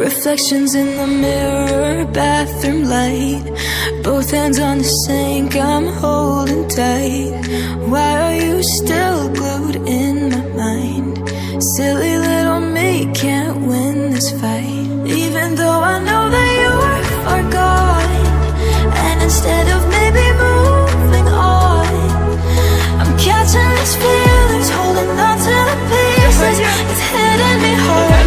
Reflections in the mirror, bathroom light. Both hands on the sink, I'm holding tight. Why are you still glued in my mind? Silly little me can't win this fight. Even though I know that you are gone, and instead of maybe moving on, I'm catching these feelings, holding on to the pieces. It's hitting me hard.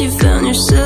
You found yourself.